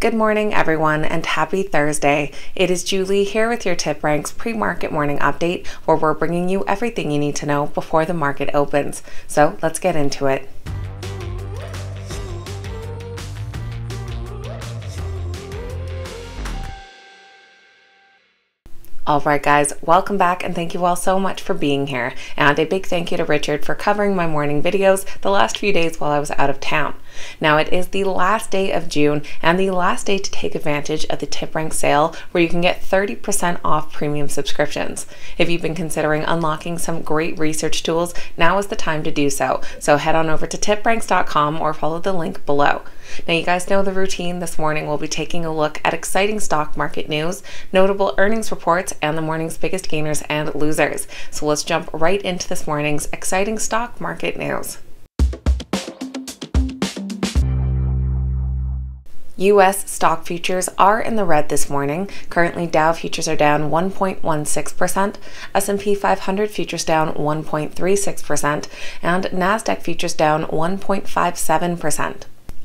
Good morning, everyone, and happy Thursday. It is Julie here with your TipRanks pre-market morning update, where we're bringing you everything you need to know before the market opens. So let's get into it. Alright guys, welcome back and thank you all so much for being here, and a big thank you to Richard for covering my morning videos the last few days while I was out of town. Now it is the last day of June and the last day to take advantage of the TipRanks sale, where you can get 30% off premium subscriptions. If you've been considering unlocking some great research tools, now is the time to do so, so head on over to tipranks.com or follow the link below. Now you guys know the routine. This morning we'll be taking a look at exciting stock market news, notable earnings reports, and the morning's biggest gainers and losers. So let's jump right into this morning's exciting stock market news. U.S. stock futures are in the red this morning. Currently, Dow futures are down 1.16%, S&P 500 futures down 1.36%, and NASDAQ futures down 1.57%.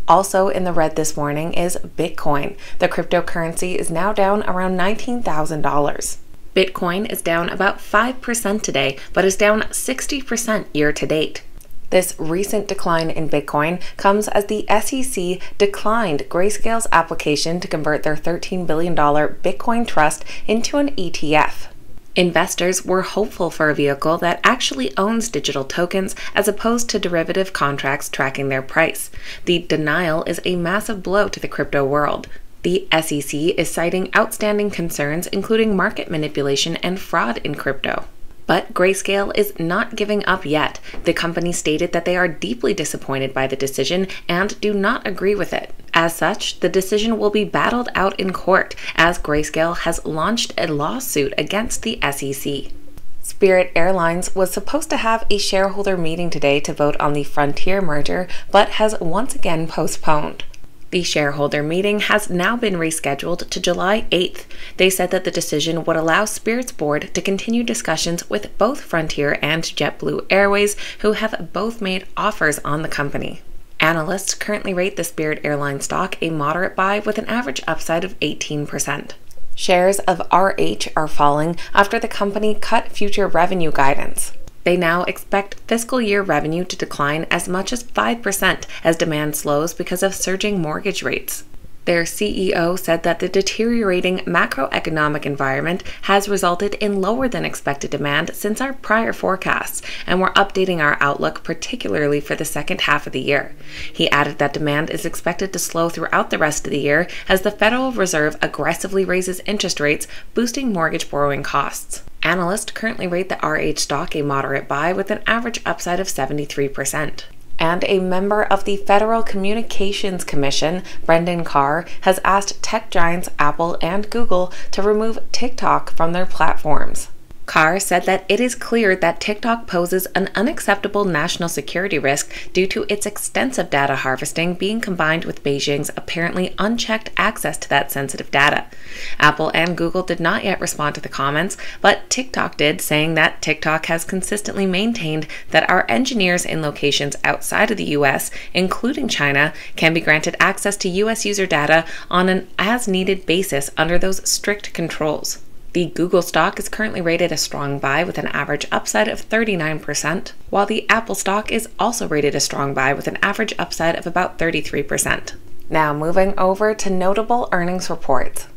Also in the red this morning is Bitcoin. The cryptocurrency is now down around $19,000. Bitcoin is down about 5% today, but is down 60% year to date. This recent decline in Bitcoin comes as the SEC declined Grayscale's application to convert their $13 billion Bitcoin trust into an ETF. Investors were hopeful for a vehicle that actually owns digital tokens as opposed to derivative contracts tracking their price. The denial is a massive blow to the crypto world. The SEC is citing outstanding concerns, including market manipulation and fraud in crypto. But Grayscale is not giving up yet. The company stated that they are deeply disappointed by the decision and do not agree with it. As such, the decision will be battled out in court, as Grayscale has launched a lawsuit against the SEC. Spirit Airlines was supposed to have a shareholder meeting today to vote on the Frontier merger, but has once again postponed. The shareholder meeting has now been rescheduled to July 8th. They said that the decision would allow Spirit's board to continue discussions with both Frontier and JetBlue Airways, who have both made offers on the company. Analysts currently rate the Spirit Airlines stock a moderate buy with an average upside of 18%. Shares of RH are falling after the company cut future revenue guidance. They now expect fiscal year revenue to decline as much as 5% as demand slows because of surging mortgage rates. Their CEO said that the deteriorating macroeconomic environment has resulted in lower than expected demand since our prior forecasts, and we're updating our outlook particularly for the second half of the year. He added that demand is expected to slow throughout the rest of the year as the Federal Reserve aggressively raises interest rates, boosting mortgage borrowing costs. Analysts currently rate the RH stock a moderate buy with an average upside of 73%. And a member of the Federal Communications Commission, Brendan Carr, has asked tech giants Apple and Google to remove TikTok from their platforms. Carr said that it is clear that TikTok poses an unacceptable national security risk due to its extensive data harvesting being combined with Beijing's apparently unchecked access to that sensitive data. Apple and Google did not yet respond to the comments, but TikTok did, saying that TikTok has consistently maintained that our engineers in locations outside of the US, including China, can be granted access to US user data on an as-needed basis under those strict controls. The Google stock is currently rated a strong buy with an average upside of 39%, while the Apple stock is also rated a strong buy with an average upside of about 33%. Now moving over to notable earnings reports.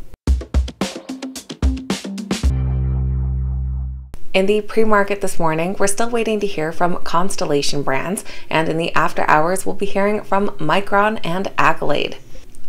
In the pre-market this morning, we're still waiting to hear from Constellation Brands, and in the after hours, we'll be hearing from Micron and Accolade.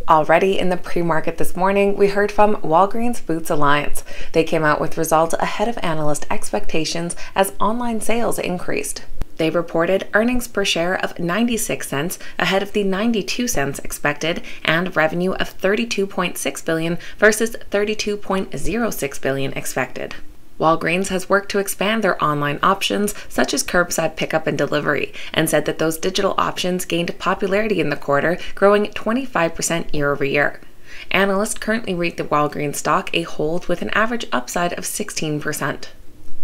Already in the pre-market this morning, we heard from Walgreens Boots Alliance. They came out with results ahead of analyst expectations as online sales increased. They reported earnings per share of $0.96 ahead of the $0.92 expected, and revenue of $32.6 billion versus $32.06 billion expected. Walgreens has worked to expand their online options, such as curbside pickup and delivery, and said that those digital options gained popularity in the quarter, growing 25% year over year. Analysts currently rate the Walgreens stock a hold with an average upside of 16%.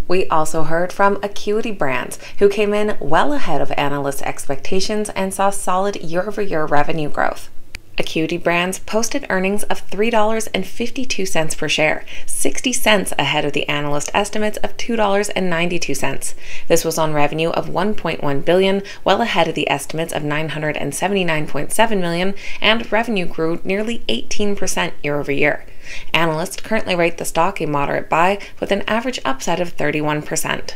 We also heard from Acuity Brands, who came in well ahead of analyst expectations and saw solid year over year revenue growth. Acuity Brands posted earnings of $3.52 per share, 60 cents ahead of the analyst estimates of $2.92. This was on revenue of $1.1 billion, well ahead of the estimates of $979.7 million, and revenue grew nearly 18% year over year. Analysts currently rate the stock a moderate buy with an average upside of 31%.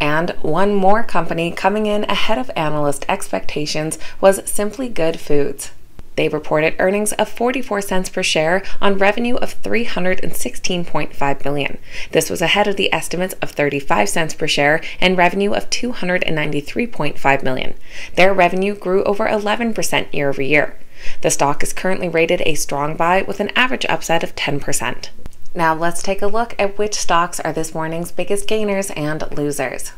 And one more company coming in ahead of analyst expectations was Simply Good Foods. They reported earnings of $0.44 per share on revenue of $316.5 million. This was ahead of the estimates of $0.35 per share and revenue of $293.5 million. Their revenue grew over 11% year over year. The stock is currently rated a strong buy with an average upside of 10%. Now let's take a look at which stocks are this morning's biggest gainers and losers.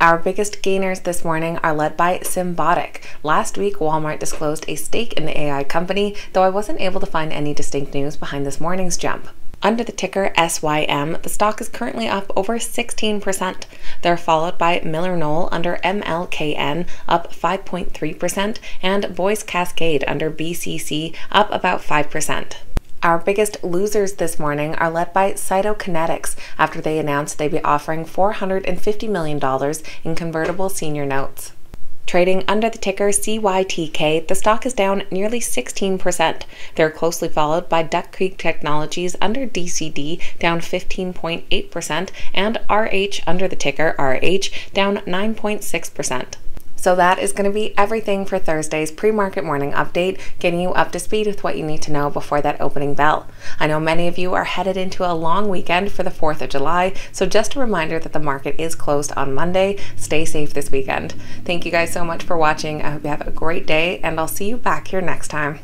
Our biggest gainers this morning are led by Symbotic. Last week, Walmart disclosed a stake in the AI company, though I wasn't able to find any distinct news behind this morning's jump. Under the ticker SYM, the stock is currently up over 16%. They're followed by Miller-Knoll under MLKN, up 5.3%, and Boise Cascade under BCC, up about 5%. Our biggest losers this morning are led by Cytokinetics after they announced they'd be offering $450 million in convertible senior notes. Trading under the ticker CYTK, the stock is down nearly 16%. They're closely followed by Duck Creek Technologies under DCD, down 15.8%, and RH under the ticker RH, down 9.6%. So that is going to be everything for Thursday's pre-market morning update, getting you up to speed with what you need to know before that opening bell. I know many of you are headed into a long weekend for the 4th of July, so just a reminder that the market is closed on Monday. Stay safe this weekend. Thank you guys so much for watching. I hope you have a great day, and I'll see you back here next time.